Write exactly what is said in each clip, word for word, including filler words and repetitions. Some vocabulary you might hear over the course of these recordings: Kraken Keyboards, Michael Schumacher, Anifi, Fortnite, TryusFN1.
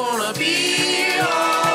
gonna be alright.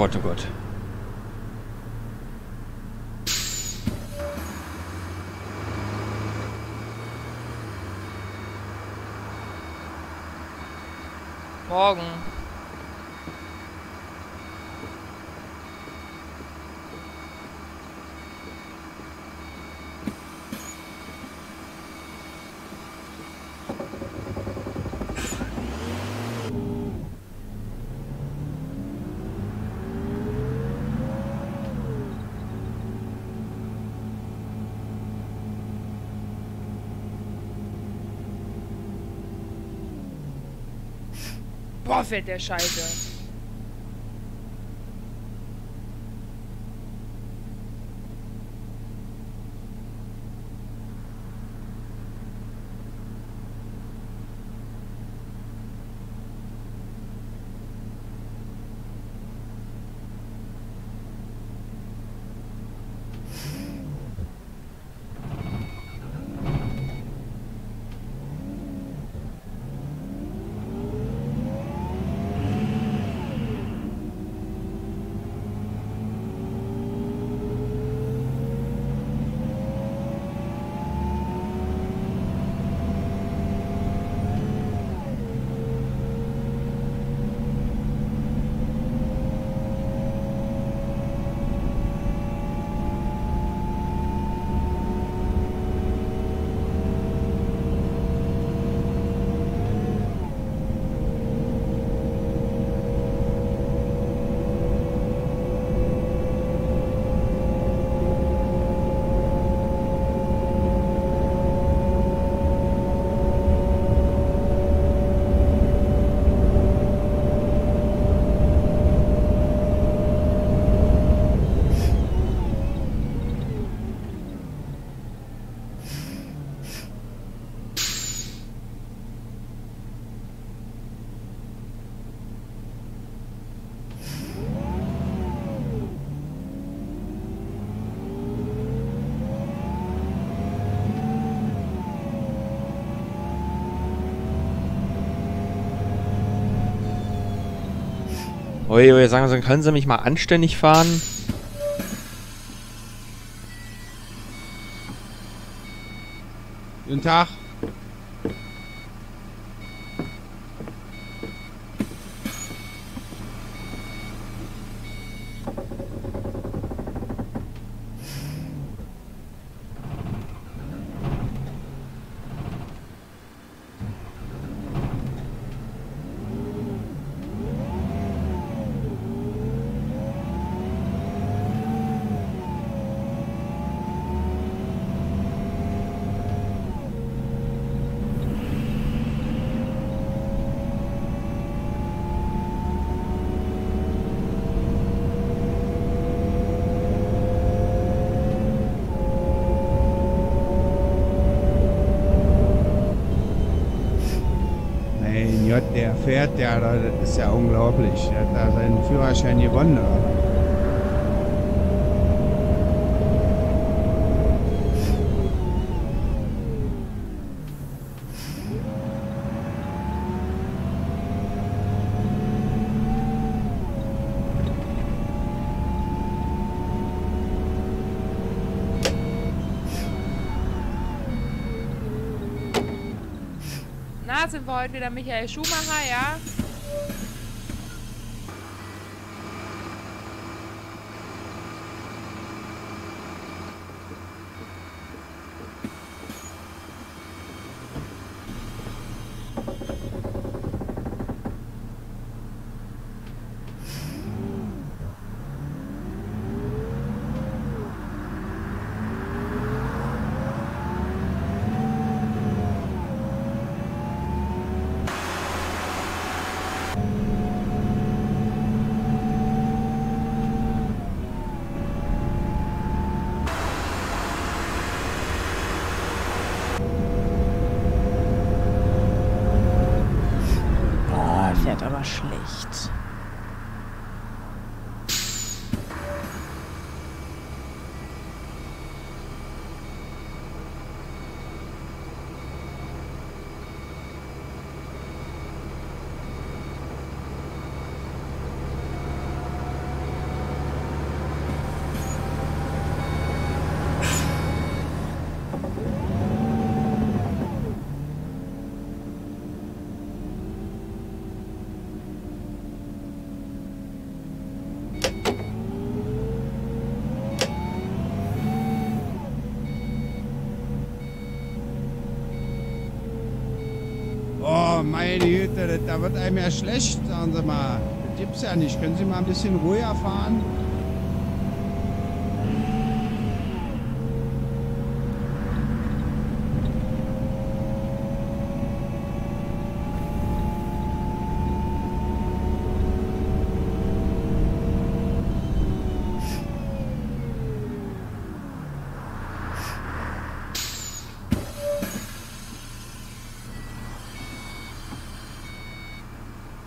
Gott, oh Gott. Morgen. Boah, fällt der Scheiße. Oje, oje, sagen wir so, können Sie mich mal anständig fahren? Guten Tag. Der fährt ja, das ist ja unglaublich. Der hat da seinen Führerschein gewonnen. Na, sind wir heute wieder Michael Schumacher, ja? Aber schlecht. Oh, meine Güte, da wird einem ja schlecht, sagen Sie mal. Das gibt's ja nicht. Können Sie mal ein bisschen ruhiger fahren?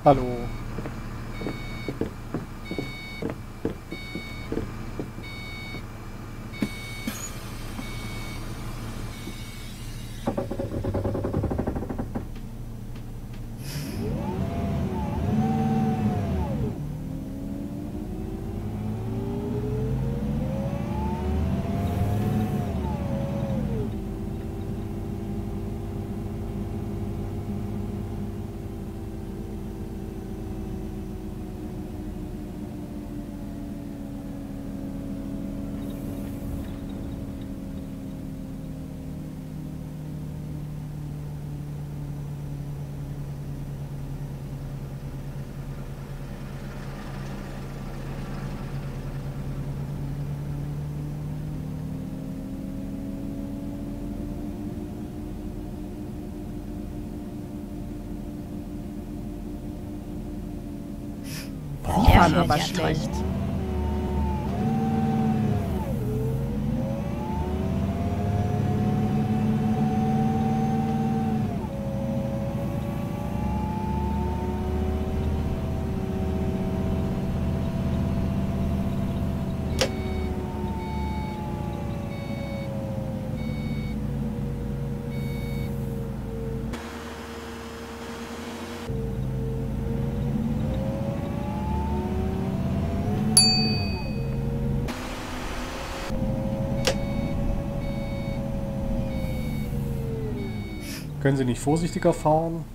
Hallo. Aber schlecht. Können Sie nicht vorsichtiger fahren?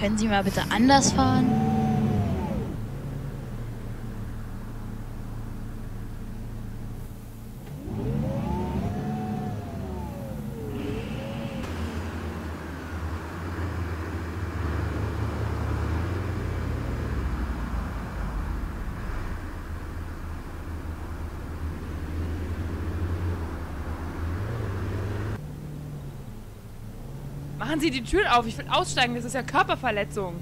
Können Sie mal bitte anders fahren? Machen Sie die Tür auf, ich will aussteigen, das ist ja Körperverletzung.